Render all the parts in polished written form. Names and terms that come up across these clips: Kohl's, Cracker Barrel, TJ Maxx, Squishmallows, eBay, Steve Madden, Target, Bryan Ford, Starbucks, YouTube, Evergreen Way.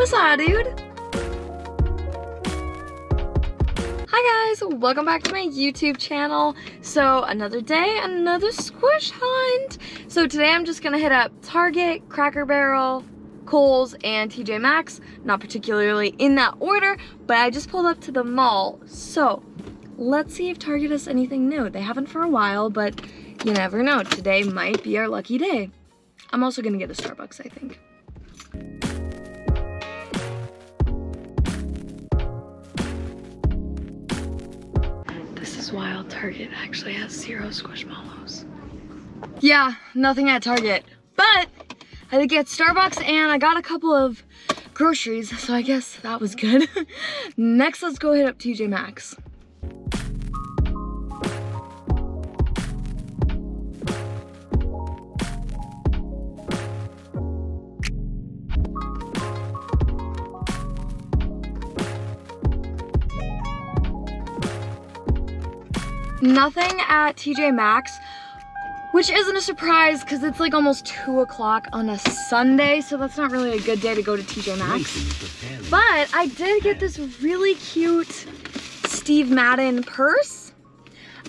What's up, dude? Hi guys, welcome back to my YouTube channel. So another day, another squish hunt. So today I'm just gonna hit up Target, Cracker Barrel, Kohl's, and TJ Maxx. Not particularly in that order, but I just pulled up to the mall. So let's see if Target has anything new. They haven't for a while, but you never know. Today might be our lucky day. I'm also gonna get a Starbucks, I think. This is wild. Target actually has 0 Squishmallows. Yeah, nothing at Target. But I did get Starbucks and I got a couple of groceries, so I guess that was good. Next, let's go hit up TJ Maxx. Nothing at TJ Maxx, which isn't a surprise because it's like almost 2 o'clock on a Sunday, so that's not really a good day to go to TJ Maxx. But I did get this really cute Steve Madden purse.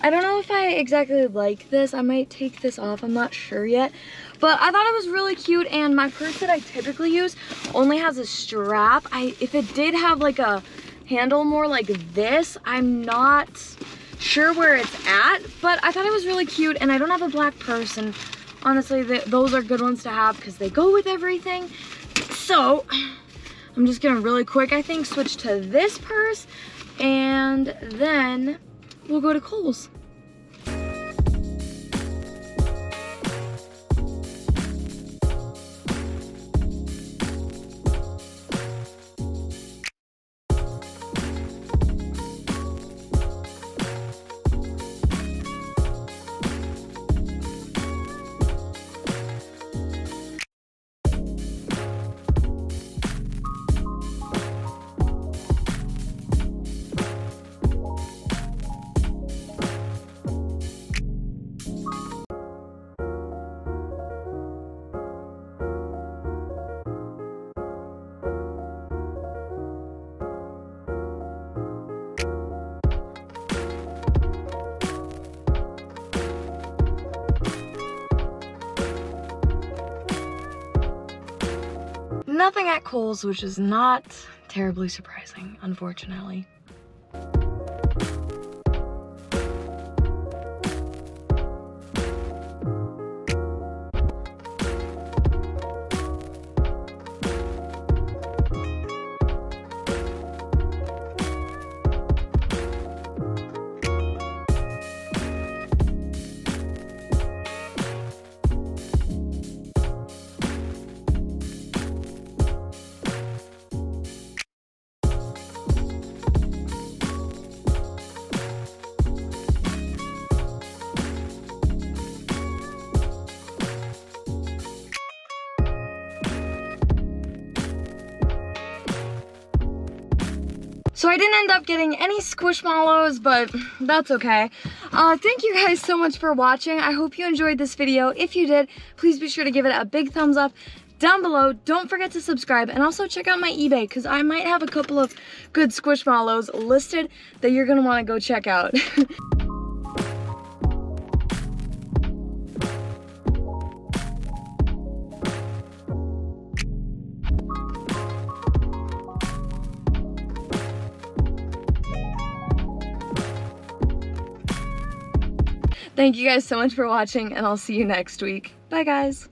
I don't know if I exactly like this. I might take this off, I'm not sure yet. But I thought it was really cute, and my purse that I typically use only has a strap. If it did have like a handle more like this, I'm not sure where it's at, but I thought it was really cute, and I don't have a black purse, and honestly those are good ones to have because they go with everything. So I'm just gonna really quick, I think, switch to this purse, and then we'll go to Kohl's. Nothing at Kohl's, which is not terribly surprising, unfortunately. So I didn't end up getting any Squishmallows, but that's okay. Thank you guys so much for watching. I hope you enjoyed this video. If you did, please be sure to give it a big thumbs up down below. Don't forget to subscribe, and also check out my eBay because I might have a couple of good Squishmallows listed that you're gonna wanna go check out. Thank you guys so much for watching, and I'll see you next week. Bye guys.